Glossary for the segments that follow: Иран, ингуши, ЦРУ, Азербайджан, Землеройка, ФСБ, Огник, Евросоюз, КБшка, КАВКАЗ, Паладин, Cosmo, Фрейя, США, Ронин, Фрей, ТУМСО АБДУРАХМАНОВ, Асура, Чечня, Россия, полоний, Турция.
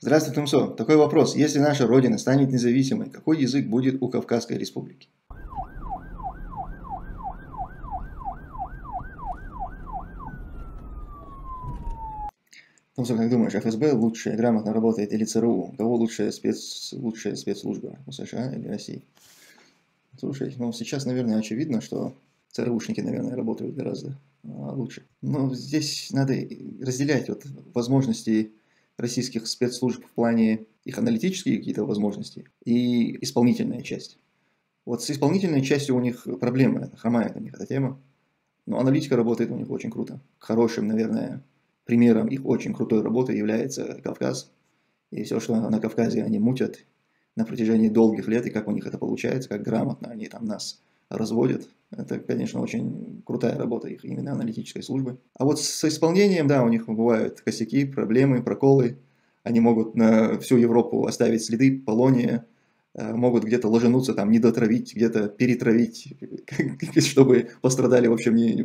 Здравствуй, Тумсо. Такой вопрос. Если наша Родина станет независимой, какой язык будет у Кавказской Республики? Тумсо, как думаешь, ФСБ лучше грамотно работает или ЦРУ? Кого лучшая спецслужба? У США или России? Слушай, ну сейчас, наверное, очевидно, что ЦРУшники, наверное, работают гораздо лучше. Но здесь надо разделять вот возможности российских спецслужб в плане их аналитические какие-то возможности и исполнительная часть. Вот с исполнительной частью у них проблемы, хромает у них эта тема, но аналитика работает у них очень круто. Хорошим, наверное, примером их очень крутой работы является Кавказ. И все, что на Кавказе они мутят на протяжении долгих лет, и как у них это получается, как грамотно они там нас разводят. Это, конечно, очень крутая работа их именно аналитической службы. А вот с исполнением, да, у них бывают косяки, проблемы, проколы. Они могут на всю Европу оставить следы, полония, могут где-то ложенуться, там, недотравить, где-то перетравить, чтобы пострадали вообще ни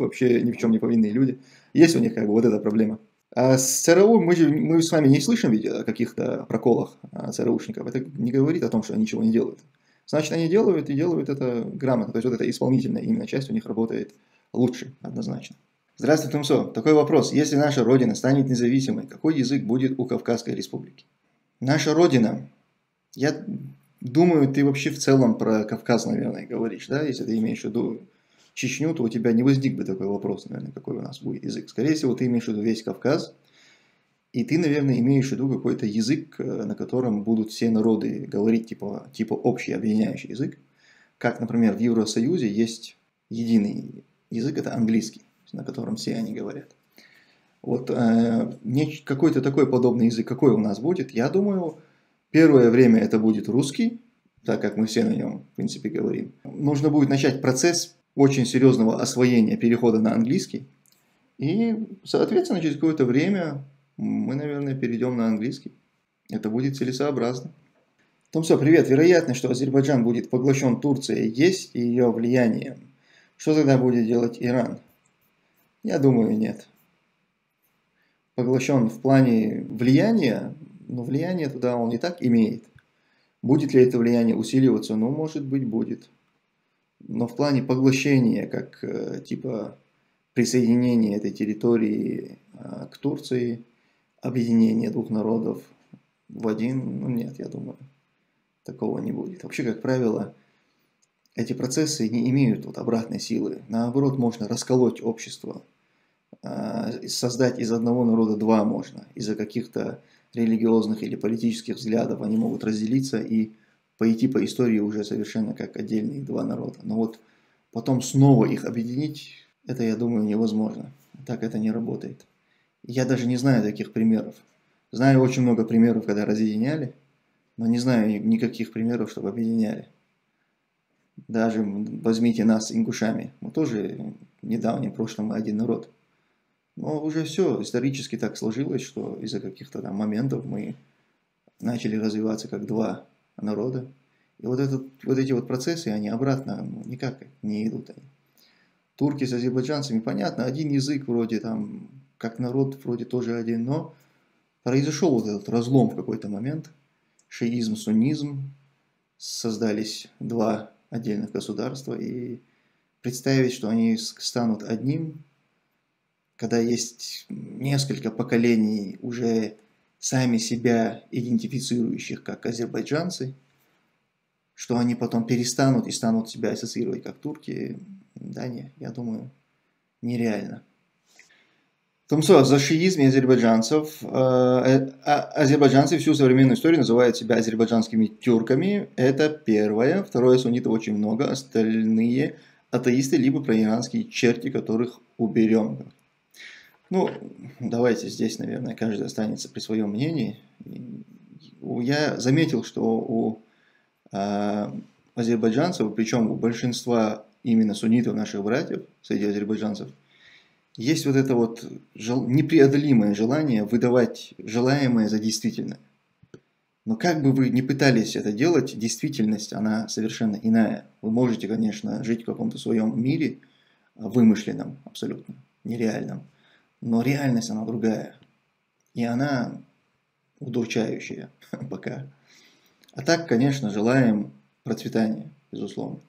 в чем не повинные люди. Есть у них как бы вот эта проблема. А с ЦРУ мы с вами не слышим ведь о каких-то проколах ЦРУшников. Это не говорит о том, что они ничего не делают. Значит, они делают и делают это грамотно. То есть, вот эта исполнительная именно часть у них работает лучше, однозначно. Здравствуй, Тумсо. Такой вопрос. Если наша Родина станет независимой, какой язык будет у Кавказской Республики? Наша Родина. Я думаю, ты вообще в целом про Кавказ, наверное, говоришь, да? Если ты имеешь в виду Чечню, то у тебя не возник бы такой вопрос, наверное, какой у нас будет язык. Скорее всего, ты имеешь в виду весь Кавказ. И ты, наверное, имеешь в виду какой-то язык, на котором будут все народы говорить, типа общий объединяющий язык. Как, например, в Евросоюзе есть единый язык, это английский, на котором все они говорят. Вот какой-то такой подобный язык, какой у нас будет, я думаю, первое время это будет русский, так как мы все на нем, в принципе, говорим. Нужно будет начать процесс очень серьезного освоения перехода на английский. И, соответственно, через какое-то время мы, наверное, перейдем на английский. Это будет целесообразно. Тумсо, привет. Вероятность, что Азербайджан будет поглощен Турцией, есть и ее влиянием. Что тогда будет делать Иран? Я думаю, нет. Поглощен в плане влияния, но влияние туда он и так имеет. Будет ли это влияние усиливаться? Ну, может быть, будет. Но в плане поглощения, как типа присоединения этой территории к Турции, объединение двух народов в один, ну нет, я думаю, такого не будет. Вообще, как правило, эти процессы не имеют вот обратной силы. Наоборот, можно расколоть общество, создать из одного народа два можно. Из-за каких-то религиозных или политических взглядов они могут разделиться и пойти по истории уже совершенно как отдельные два народа. Но вот потом снова их объединить, это, я думаю, невозможно. Так это не работает. Я даже не знаю таких примеров. Знаю очень много примеров, когда разъединяли, но не знаю никаких примеров, чтобы объединяли. Даже возьмите нас ингушами. Мы тоже в недавнем прошлом один народ. Но уже все исторически так сложилось, что из-за каких-то там моментов мы начали развиваться как два народа. И вот эти процессы, они обратно никак не идут. Турки с азербайджанцами, понятно, один язык вроде там, как народ вроде тоже один, но произошел вот этот разлом в какой-то момент. Шиизм, суннизм, создались два отдельных государства, и представить, что они станут одним, когда есть несколько поколений уже сами себя идентифицирующих как азербайджанцы, что они потом перестанут и станут себя ассоциировать как турки, да нет, я думаю, нереально. Тумсо, за шиизм и азербайджанцев. Азербайджанцы всю современную историю называют себя азербайджанскими тюрками. Это первое. Второе, суннитов очень много. Остальные атеисты, либо проиранские черти, которых уберем. Ну, давайте здесь, наверное, каждый останется при своем мнении. Я заметил, что у азербайджанцев, причем у большинства именно суннитов наших братьев среди азербайджанцев, есть вот это вот непреодолимое желание выдавать желаемое за действительное. Но как бы вы ни пытались это делать, действительность, она совершенно иная. Вы можете, конечно, жить в каком-то своем мире, вымышленном абсолютно, нереальном. Но реальность, она другая. И она удручающее пока. А так, конечно, желаем процветания, безусловно.